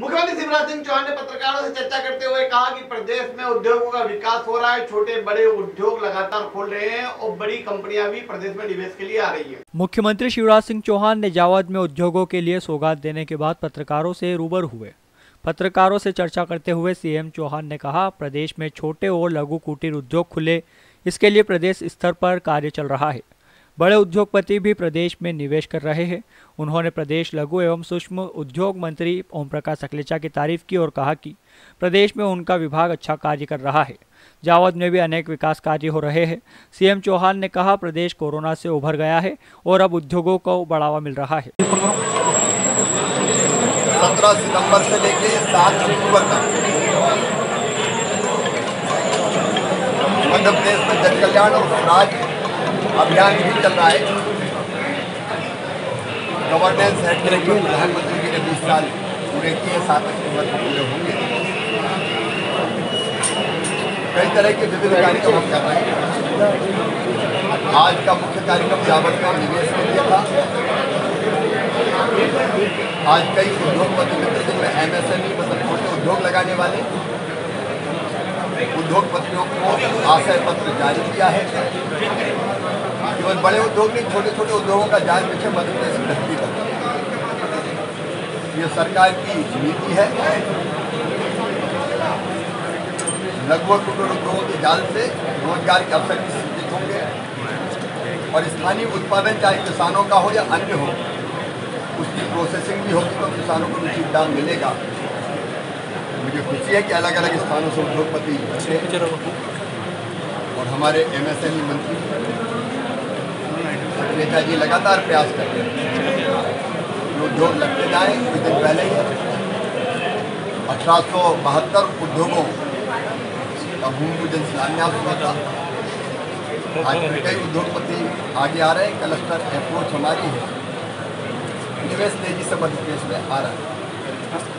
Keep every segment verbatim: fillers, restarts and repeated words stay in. मुख्यमंत्री शिवराज सिंह चौहान ने पत्रकारों से चर्चा करते हुए कहा कि प्रदेश में उद्योगों का विकास हो रहा है, छोटे बड़े उद्योग लगातार खोल रहे हैं और बड़ी कंपनियां भी प्रदेश में निवेश के लिए आ रही है। मुख्यमंत्री शिवराज सिंह चौहान ने जावद में उद्योगों के लिए सौगात देने के बाद पत्रकारों से रूबरू हुए। पत्रकारों से चर्चा करते हुए सीएम चौहान ने कहा, प्रदेश में छोटे और लघु कुटीर उद्योग खुले, इसके लिए प्रदेश स्तर पर कार्य चल रहा है। बड़े उद्योगपति भी प्रदेश में निवेश कर रहे हैं। उन्होंने प्रदेश लघु एवं सूक्ष्म उद्योग मंत्री ओमप्रकाश सकलेचा की तारीफ की और कहा कि प्रदेश में उनका विभाग अच्छा कार्य कर रहा है। जावद में भी अनेक विकास कार्य हो रहे हैं। सीएम चौहान ने कहा, प्रदेश कोरोना से उभर गया है और अब उद्योगों को बढ़ावा मिल रहा है। सत्रह सितम्बर से लेकर सात अक्टूबर तक मध्य प्रदेश में जन कल्याण और स्वराज अभियान भी चल रहा है। गवर्नेंस हेड के लिए प्रधानमंत्री जी ने बीस साल पूरे किए, सात अक्टूबर को पूरे होंगे। कई तरह के विभिन्न कार्यक्रम हम कर रहे हैं। आज का मुख्य कार्यक्रम जावद का निवेश के लिए था। आज कई उद्योगपति मित्र जिनमें एम एस एम ई मतलब छोटे उद्योग लगाने वाले उद्योगपतियों को आशय पत्र जारी किया है। केवल बड़े उद्योग नहीं, छोटे छोटे उद्योगों का जाल पीछे मध्य प्रदेश में धरती पर ये सरकार की नीति है। लघु और कुटीर उद्योगों के जाल से रोजगार के अवसर भी सृजित होंगे और स्थानीय उत्पादन चाहे किसानों का हो या अन्य हो, उसकी प्रोसेसिंग भी होगी तो किसानों को उचित दाम मिलेगा। मुझे खुशी है कि अलग अलग स्थानों से उद्योगपति और हमारे एम एस एम ई मंत्री सकलेचा जी लगातार प्रयास करते हैं उद्योग लगते जाएं। कुछ दिन पहले ही अठारह सौ बहत्तर उद्योगों का भूमि पूजन शिलान्यास हुआ था। आज कई उद्योगपति आगे आ रहे हैं। क्लस्टर अप्रोच हमारी है, निवेश तेजी से मध्य प्रदेश में आ रहा है।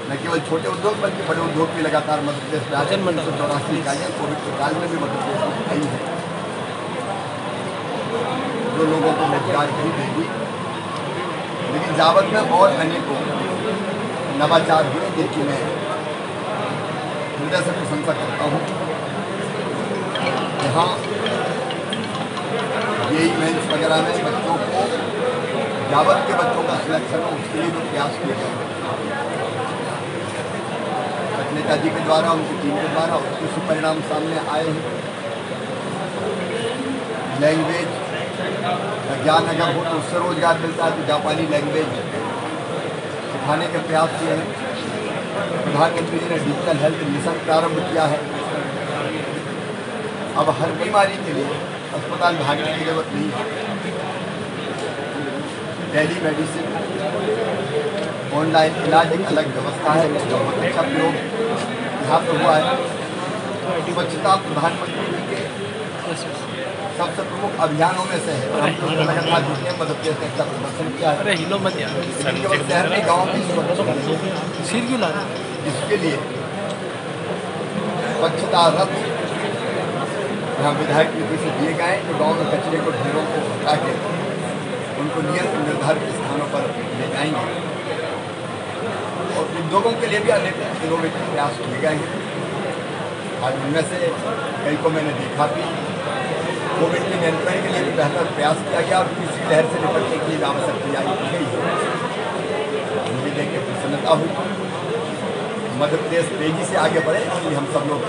न केवल छोटे उद्योग बल्कि बड़े उद्योग भी लगातार मध्य प्रदेश में आजन मंडल सौ चौरासी इकाइयाँ कोविड के काल में भी मध्य प्रदेश में आई है, जो लोगों को रोजगार भी देगी। लेकिन जावद में और अनेकों नवाचार हुए जिनकी मैं हृदय से प्रशंसा करता हूँ। यहाँ यही मेंस वगैरह में बच्चों को, जावद के बच्चों का सिलेक्शन हो, उसके लिए जो प्रयास किए गए सकलेचा जी के द्वारा, उनकी टीम के द्वारा, उसके सुपरिणाम सामने आए हैं। लैंग्वेज ज्ञान अगर हो तो उससे रोजगार मिलता है, तो जापानी लैंग्वेज सिखाने के प्रयास किए हैं। प्रधानमंत्री जी ने डिजिटल हेल्थ मिशन प्रारंभ किया है। अब हर बीमारी के लिए अस्पताल भागने की जरूरत नहीं है। टेली मेडिसिन ऑनलाइन इलाज एक अलग व्यवस्था है, इसका बहुत अच्छा प्रयोग यहाँ पर हुआ है। स्वच्छता प्रधानमंत्री जी के सबसे प्रमुख अभियानों में से है। लगातार जितने मदद देते हैं प्रदर्शन किया है। केवल शहर में गाँव में इसके लिए स्वच्छता रथ यहाँ विधायक निधि से दिए गए तो गाँव में कचरे को ढेरों को हटा के उनको नियत निर्धारित स्थानों पर ले जाएंगे। और उद्योगों के लिए भी अनेक जिलों में प्रयास किए गए हैं। आज उनमें से कई को मैंने देखा भी। कोविड के नियंत्रण के लिए भी बेहतर प्रयास किया गया और किसी लहर से निपटने के लिए आवश्यक तैयारी की गई। मुझे देखकर प्रसन्नता हुई। मध्य प्रदेश तेजी से आगे बढ़े, इसलिए हम सब लोग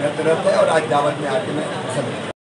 निरत हैं और आज जावद में आके मैं प्रसन्न हूं।